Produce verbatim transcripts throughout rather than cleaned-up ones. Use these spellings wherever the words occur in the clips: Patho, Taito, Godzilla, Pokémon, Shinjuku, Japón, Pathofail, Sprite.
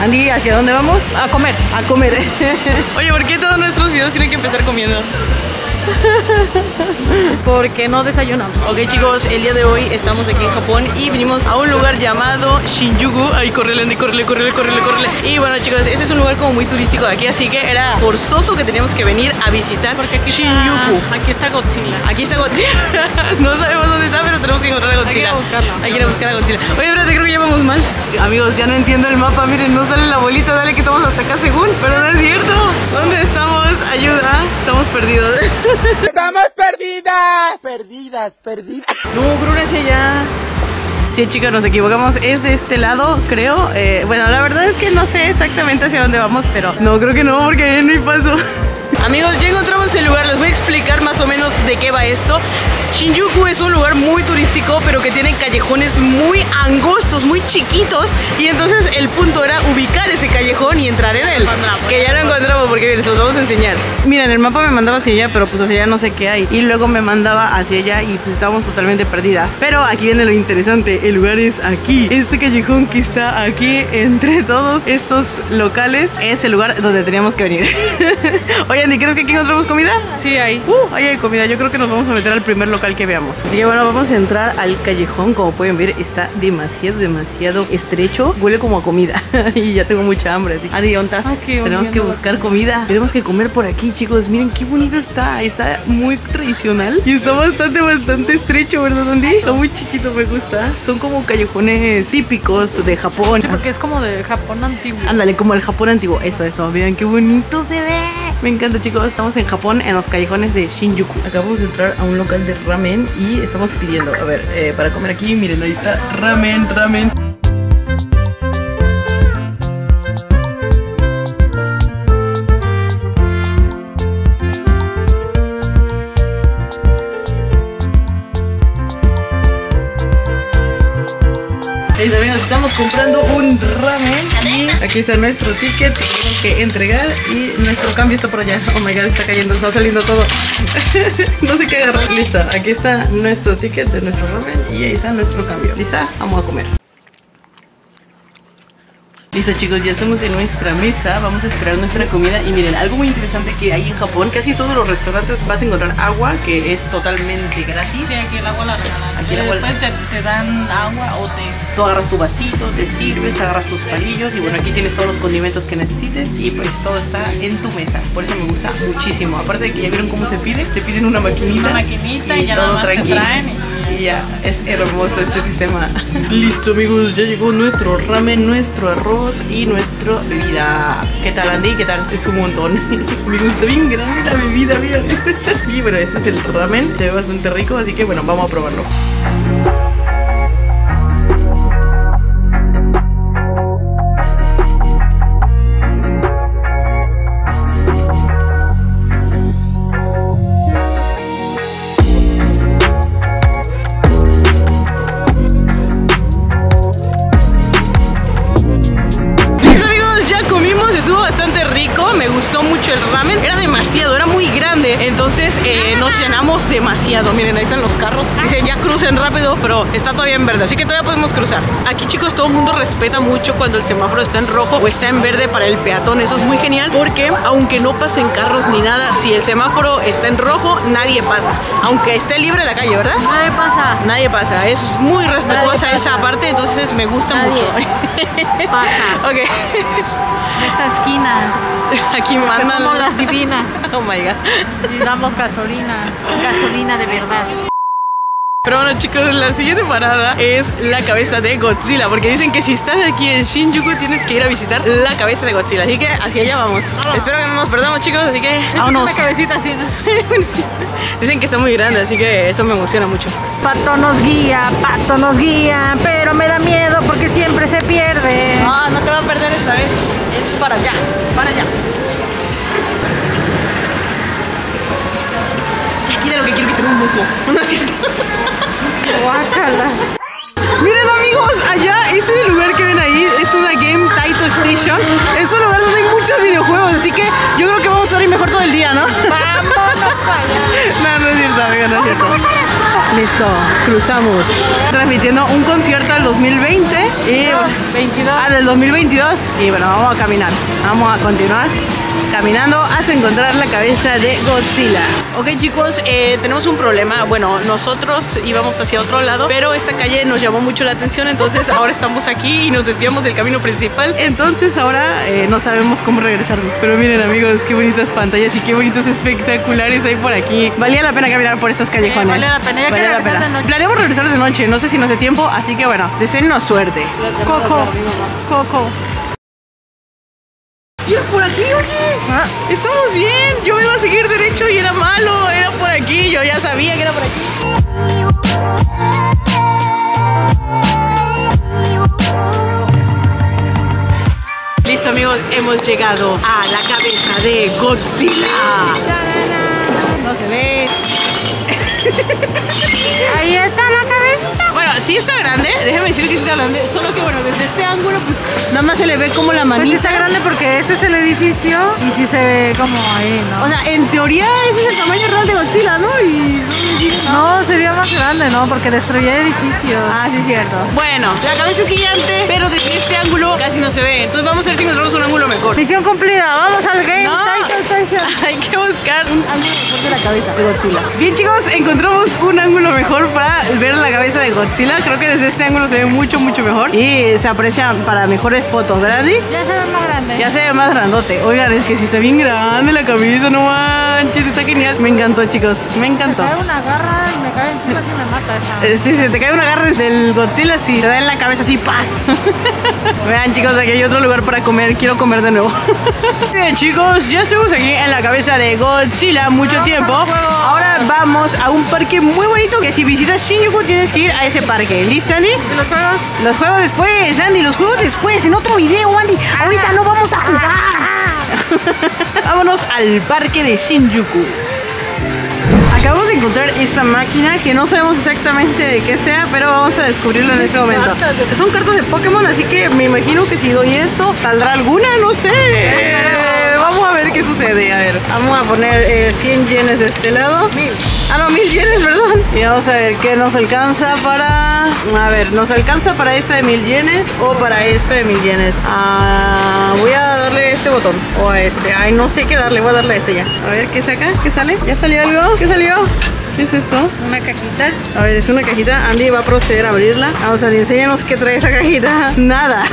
Andy, ¿hacia dónde vamos? A comer. A comer. Oye, ¿por qué todos nuestros videos tienen que empezar comiendo? Porque no desayunamos. Ok, chicos, el día de hoy estamos aquí en Japón y vinimos a un lugar llamado Shinjuku. Ay, correle, Andy, correle, correle, correle, correle. Y bueno, chicos, este es un lugar como muy turístico de aquí, así que era forzoso que teníamos que venir a visitar porque aquí Shinjuku. Está, aquí está Godzilla. Aquí está Godzilla. No sabemos dónde está, pero tenemos que encontrar a Godzilla. Hay que ir a buscarla. Hay que ir a buscar a Godzilla. Oye, espérate, creo que ya vamos mal. Amigos, ya no entiendo el mapa. Miren, no sale la bolita. Dale que estamos hasta acá según. Pero no es cierto. ¿Dónde estamos? Ayuda. Estamos perdidos. ¡Estamos perdidas! Perdidas, perdidas. No, grúrese ya. Sí, chicos, nos equivocamos. Es de este lado, creo. Eh, bueno, la verdad es que no sé exactamente hacia dónde vamos, pero no, creo que no, porque no hay paso. Amigos, ya encontramos el lugar. Les voy a explicar más o menos de qué va esto. Shinjuku es un lugar muy turístico, pero que tiene callejones muy angostos, muy chiquitos. Y entonces el punto era ubicar ese callejón y entrar en él. Que ya lo encontramos, porque les los vamos a enseñar. Miren, el mapa me mandaba hacia allá, pero pues hacia allá no sé qué hay. Y luego me mandaba hacia allá y pues estábamos totalmente perdidas. Pero aquí viene lo interesante, el lugar es aquí. Este callejón que está aquí entre todos estos locales es el lugar donde teníamos que venir. Oye, Andy, ¿crees que aquí encontramos comida? Sí, ahí. Uh, ahí hay comida. Yo creo que nos vamos a meter al primer local que veamos. Así que bueno, vamos a entrar al callejón. Como pueden ver, está demasiado, demasiado estrecho. Huele como a comida. Y ya tengo mucha hambre. Así que, Andy, ¿onta? Okay, tenemos que buscar comida. Tenemos que comer por aquí, chicos. Miren qué bonito está. Está muy tradicional. Y está bastante, bastante estrecho, ¿verdad, Andy? Está muy chiquito, me gusta. Son como callejones típicos de Japón. Sí, porque es como de Japón antiguo. Ándale, como el Japón antiguo. Eso, eso. Vean qué bonito se ve. Me encanta, chicos. Estamos en Japón, en los callejones de Shinjuku. Acabamos de entrar a un local de ramen y estamos pidiendo, a ver, eh, para comer aquí. Miren, ahí está, ramen, ramen. Hey, amigos, estamos comprando un ramen y aquí está nuestro ticket que tenemos que entregar y nuestro cambio está por allá. Oh my god, está cayendo, está saliendo todo. No sé qué agarrar. Listo, aquí está nuestro ticket de nuestro ramen y ahí está nuestro cambio. Lisa, vamos a comer. Listo, chicos, ya estamos en nuestra mesa, vamos a esperar nuestra comida. Y miren, algo muy interesante que hay en Japón, casi todos los restaurantes vas a encontrar agua, que es totalmente gratis. Sí, aquí el agua la regalan. Aquí el agua después la... te, te dan agua o té. Tú agarras tu vasito, te sirves, agarras tus palillos y bueno, aquí tienes todos los condimentos que necesites y pues todo está en tu mesa. Por eso me gusta muchísimo. Aparte de que ya vieron cómo se pide, se piden una maquinita. Una maquinita y, y ya todo nada más tranquilo. Te traen y... Ya, es hermoso este sistema. Listo, amigos, ya llegó nuestro ramen, nuestro arroz y nuestra bebida. ¿Qué tal, Andy? ¿Qué tal? Es un montón. Me gusta bien grande la bebida, bien. Y bueno, este es el ramen, se ve bastante rico, así que bueno, vamos a probarlo. Demasiado, miren, ahí están los carros. Dicen ya crucen rápido, pero está todavía en verde, así que todavía podemos cruzar. Aquí, chicos, todo el mundo respeta mucho cuando el semáforo está en rojo o está en verde para el peatón. Eso es muy genial porque aunque no pasen carros ni nada, si el semáforo está en rojo, nadie pasa. Aunque esté libre la calle, ¿verdad? Nadie pasa. Nadie pasa, es muy respetuosa esa parte, entonces me gusta nadie mucho. Pasa. Ok. Esta esquina. Aquí mandan. Somos las divinas. Oh my god. Y damos gasolina. Gasolina de verdad. Pero bueno, chicos, la siguiente parada es la cabeza de Godzilla, porque dicen que si estás aquí en Shinjuku tienes que ir a visitar la cabeza de Godzilla, así que hacia allá vamos. Hola. Espero que no nos perdamos, chicos, así que vámonos. Una cabecita así, ¿no? Dicen que está muy grande, así que eso me emociona mucho. Pato nos guía, Pato nos guía, pero me da miedo porque siempre se pierde. No, no te va a perder esta vez, es para allá, para allá. Lo que quiero que tenga un moco, ¿no es cierto? Guácala. Miren, amigos, allá, ese es el lugar que ven ahí, es una game Taito Station. Es un lugar donde hay muchos videojuegos, así que yo creo que vamos a estar ahí mejor todo el día, ¿no? Vámonos para allá. No, no es cierto, amiga, no es cierto. Listo, cruzamos. Transmitiendo un concierto del dos mil veinte y... veintidós. Ah, del dos mil veintidós. Y bueno, vamos a caminar. Vamos a continuar caminando hasta encontrar la cabeza de Godzilla. Ok, chicos, eh, tenemos un problema. Bueno, nosotros íbamos hacia otro lado, pero esta calle nos llamó mucho la atención. Entonces ahora estamos aquí y nos desviamos del camino principal. Entonces ahora eh, no sabemos cómo regresarnos. Pero miren, amigos, qué bonitas pantallas y qué bonitos espectaculares hay por aquí. Valía la pena caminar por estas callejones. Sí, vale la pena, ya vale la pena. De noche. Planeamos regresar de noche, no sé si nos dé tiempo. Así que bueno, deseennos suerte. Coco, Coco. Por aquí, oye, ¿ah? Estamos bien. Yo me iba a seguir derecho y era malo. Era por aquí, yo ya sabía que era por aquí. Listo, amigos, hemos llegado a la cabeza de Godzilla. No se ve. Ahí está la cabeza. Bueno, sí está grande, déjame decir que está grande. Solo que bueno, desde este ángulo pues, nada más se le ve como la manita. Pues está grande porque este es el edificio. Y sí se ve como ahí, ¿no? O sea, en teoría ese es el tamaño real de Godzilla, ¿no? Y... no, sería más grande, ¿no? Porque destruye edificios. Ah, sí, cierto. Bueno, la cabeza es gigante, pero desde este ángulo casi no se ve. Entonces vamos a ver si encontramos un ángulo mejor. Misión cumplida, vamos al game. No. Taito Station. Hay que buscar un ángulo mejor de la cabeza de Godzilla. Bien, chicos, encontramos un ángulo mejor para ver la cabeza de Godzilla. Creo que desde este ángulo se ve mucho, mucho mejor. Y se aprecian para mejores fotos, ¿verdad, Di? Ya se ve más grande. Ya se ve más grandote. Oigan, es que sí está bien grande la cabeza, no manches, está genial. Me encantó, chicos, me encantó. Me cae una garra y me cae encima y me mata esa. Sí, se te cae una garra del Godzilla, si te da en la cabeza así, paz. Vean, chicos, aquí hay otro lugar para comer. Quiero comer de nuevo. Bien, chicos, ya estuvimos aquí en la cabeza de Godzilla mucho tiempo. Ahora vamos a un parque muy bonito que si visitas Shinjuku tienes que ir a ese parque. ¿Listo, Andy? ¿Los juegos? Los juegos después, Andy, los juegos después, en otro video, Andy. Ahorita no vamos a jugar. Vámonos al parque de Shinjuku. Acabamos de encontrar esta máquina que no sabemos exactamente de qué sea, pero vamos a descubrirlo en este momento. Son cartas de Pokémon, así que me imagino que si doy esto, ¿saldrá alguna? No sé. Vamos a ver qué sucede. A ver, vamos a poner eh, cien yenes de este lado. Mil. Ah, no, mil yenes, perdón. Y vamos a ver qué nos alcanza para... a ver, ¿nos alcanza para esta de mil yenes o para esta de mil yenes? Ah, voy a darle este botón o a este. Ay, no sé qué darle, voy a darle a este ya. A ver, ¿qué saca? ¿Qué sale? ¿Ya salió algo? ¿Qué salió? ¿Qué es esto? Una cajita. A ver, es una cajita. Andy va a proceder a abrirla. Vamos a ver, enséñanos qué trae esa cajita. Nada.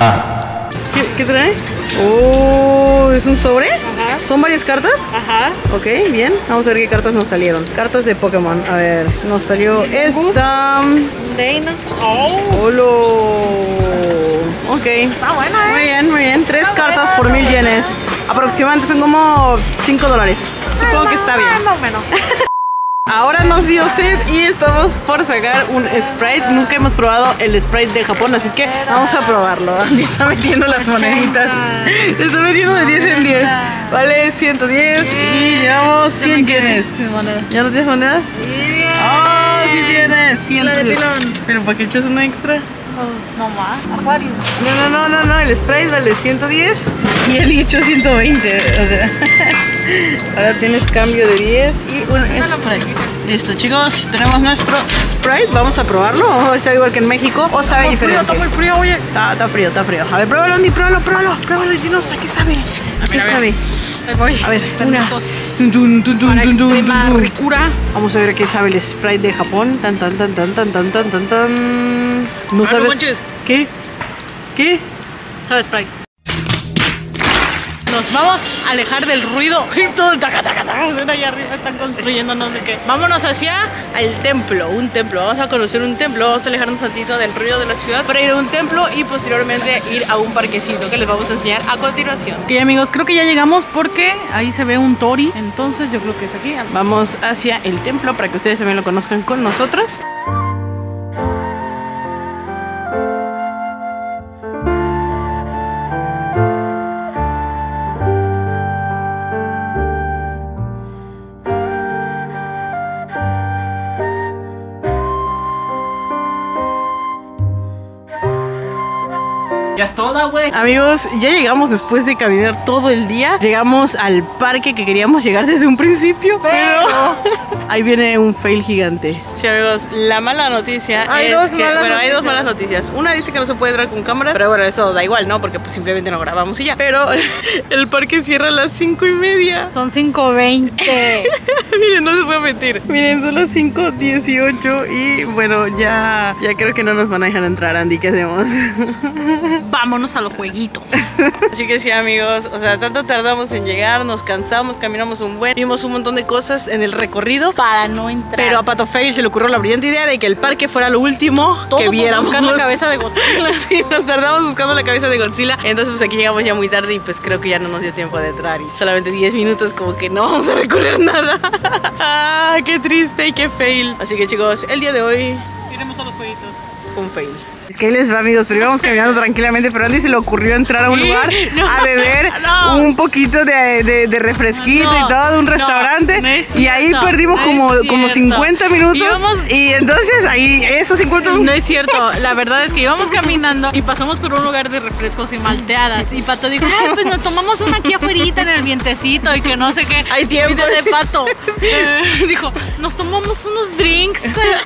Ah. ¿Qué, ¿Qué trae? Oh, ¿es un sobre? Ajá. ¿Son varias cartas? Ajá. Ok, bien. Vamos a ver qué cartas nos salieron. Cartas de Pokémon. A ver, nos salió esta. Deina. Oh. Holo. Ok. Está buena, ¿eh? Muy bien, muy bien. Tres está cartas buena, por mil yenes. Aproximadamente son como cinco dólares. Supongo no, que está bien. No, menos. Ahora nos dio sed y estamos por sacar un Sprite. Nunca hemos probado el Sprite de Japón, así que vamos a probarlo. Andy está metiendo las moneditas. Está metiendo de diez en diez. Vale, ciento diez y llevamos cien yenes. ¿Ya no tienes monedas? ¡Oh, sí tienes! cien. ¿Pero para qué echas una extra? Pues no más, acuario. No, no, no, no, no, el Sprite vale ciento diez y el hecho ciento veinte. O sea, ahora tienes cambio de diez y un Sprite. Listo, chicos, tenemos nuestro Sprite. Vamos a probarlo. Vamos a ver si sabe igual que en México o sabe diferente. Está muy frío, oye. Está, está frío, está frío. A ver, pruébalo, Andy, pruébalo, pruébalo. Pruébalo y dinos, ¿a qué sabe? ¿A qué sabe? Me voy. A ver, una. Vamos a ver a qué sabe el Sprite de Japón. Tan, tan, tan, tan, tan, tan, tan, tan, tan. ¿No sabes? ¿Qué? ¿Qué? Sabes, Sprite. Nos vamos a alejar del ruido. Todo el taca, taca, taca, suena allá arriba, están construyendo no sé qué. Vámonos hacia el templo, un templo. Vamos a conocer un templo, vamos a alejarnos un tantito del ruido de la ciudad para ir a un templo y posteriormente ir a un parquecito que les vamos a enseñar a continuación. Ok, amigos, creo que ya llegamos porque ahí se ve un tori. Entonces yo creo que es aquí. Vamos hacia el templo para que ustedes también lo conozcan con nosotros. Bye. Ya es toda, güey. Amigos, ya llegamos después de caminar todo el día. Llegamos al parque que queríamos llegar desde un principio, pero... pero... ahí viene un fail gigante. Sí, amigos, la mala noticia hay es que... Bueno, noticias. Hay dos malas noticias. Una dice que no se puede entrar con cámara, pero bueno, eso da igual, ¿no? Porque pues simplemente no grabamos y ya. Pero el parque cierra a las cinco y media. Son cinco veinte. Miren, no les voy a mentir. Miren, son las cinco dieciocho y bueno, ya, ya creo que no nos van a dejar entrar, Andy. ¿Qué hacemos? Vámonos a los jueguitos. Así que sí, amigos, o sea, tanto tardamos en llegar, nos cansamos, caminamos un buen, vimos un montón de cosas en el recorrido para no entrar. Pero a Pato Fail se le ocurrió la brillante idea de que el parque fuera lo último todo que viéramos. Buscar la cabeza de Godzilla. Sí, nos tardamos buscando la cabeza de Godzilla. Entonces pues aquí llegamos ya muy tarde y pues creo que ya no nos dio tiempo de entrar. Y solamente diez minutos como que no vamos a recorrer nada. Ah, qué triste y qué fail. Así que chicos, el día de hoy iremos a los jueguitos. Fue un fail. Es que ahí les va, amigos, pero íbamos caminando tranquilamente, pero Andy se le ocurrió entrar a un lugar no, a beber no, un poquito de, de, de refresquito no, y todo, de un restaurante, no, no cierto, y ahí perdimos no como, como cincuenta minutos íbamos, y entonces ahí esos cincuenta minutos... No es cierto, la verdad es que íbamos caminando y pasamos por un lugar de refrescos y malteadas y Pato dijo, ay, pues nos tomamos una aquí afuerita en el vientecito y que no sé qué. Hay tiempo de Pato. Eh, dijo, nos tomamos unos drinks,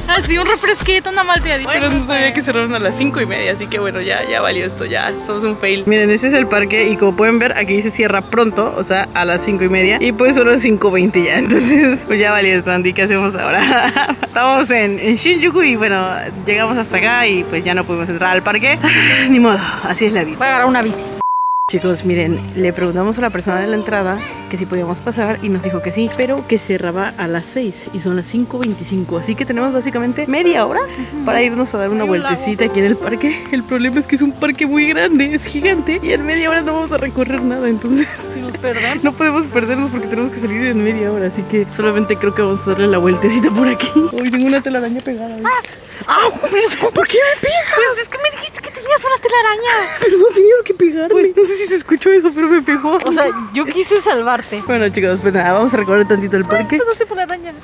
así un refresquito, una malteadita. Pero no sabía que cerraron a la cinco y media, así que bueno, ya, ya valió esto, ya somos un fail. Miren, ese es el parque y como pueden ver, aquí se cierra pronto, o sea, a las cinco y media y pues son las cinco veinte ya, entonces pues ya valió esto, Andy, ¿qué hacemos ahora? Estamos en, en Shinjuku y bueno, llegamos hasta acá y pues ya no pudimos entrar al parque, ni modo, así es la vida. Voy a agarrar una bici. Chicos, miren, le preguntamos a la persona de la entrada que si podíamos pasar y nos dijo que sí, pero que cerraba a las seis y son las cinco veinticinco, así que tenemos básicamente media hora para irnos a dar una vueltecita aquí en el parque. El problema es que es un parque muy grande, es gigante y en media hora no vamos a recorrer nada, entonces no podemos perdernos porque tenemos que salir en media hora, así que solamente creo que vamos a darle la vueltecita por aquí. Uy, tengo una telaraña pegada. ¡Ah! ¿Por qué me pegas? Pues es que me dijiste que tenías una telaraña. Pero no tenías que pegarme. No sé si se escuchó eso, pero me pegó. O sea, yo quise salvarte. Bueno, chicos, pues nada, vamos a recorrer tantito el parque.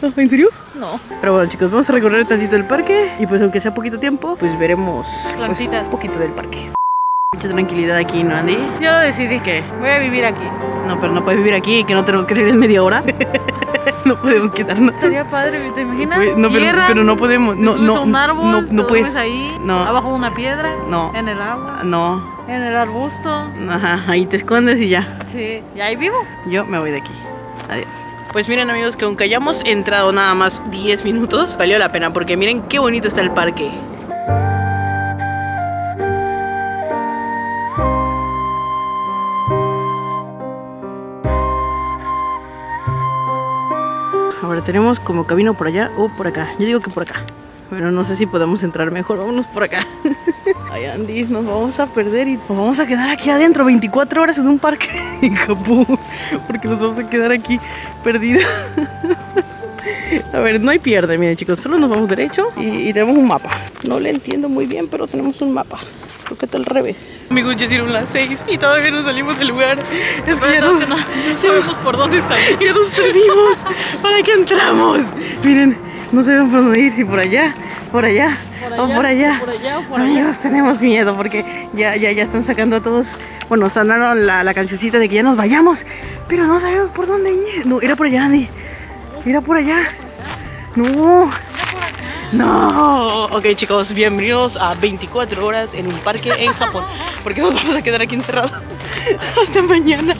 No, ¿en serio? No. Pero bueno, chicos, vamos a recorrer tantito el parque. Y pues aunque sea poquito tiempo, pues veremos pues, un poquito del parque. Mucha tranquilidad aquí, ¿no, Andy? Yo lo decidí. ¿Qué? Voy a vivir aquí. No, pero no puedes vivir aquí, que no tenemos que ir en media hora. No podemos quedarnos. Estaría padre, ¿te imaginas? Pues, no, pero, pero no podemos. No, no, un árbol, no, no puedes. Ahí, no. Abajo de una piedra. No. En el agua. No. En el arbusto. Ajá, ahí te escondes y ya. Sí, y ahí vivo. Yo me voy de aquí. Adiós. Pues miren, amigos, que aunque hayamos entrado nada más diez minutos, valió la pena porque miren qué bonito está el parque. Ahora tenemos como camino por allá o por acá. Yo digo que por acá. Bueno, no sé si podemos entrar mejor. Vámonos por acá. Ay, Andy, nos vamos a perder y nos vamos a quedar aquí adentro veinticuatro horas en un parque en Japón. Porque nos vamos a quedar aquí perdidos. A ver, no hay pierde, miren chicos. Solo nos vamos derecho y, y tenemos un mapa. No le entiendo muy bien, pero tenemos un mapa. Creo que está al revés. Amigos, ya dieron las seis y todavía no salimos del lugar. Es que ya no, no, no sabemos por dónde salir. Ya nos perdimos. ¿Para qué entramos? Miren, no sabemos por dónde ir, si por allá, por allá, por allá o por allá. Por allá o por amigos, allá. Tenemos miedo porque ya, ya, ya están sacando a todos. Bueno, sonaron la, la cancioncita de que ya nos vayamos, pero no sabemos por dónde ir. No, era por allá, Andy. Era por allá. No. No, ok chicos, bienvenidos a veinticuatro horas en un parque en Japón, porque nos vamos a quedar aquí enterrados hasta mañana.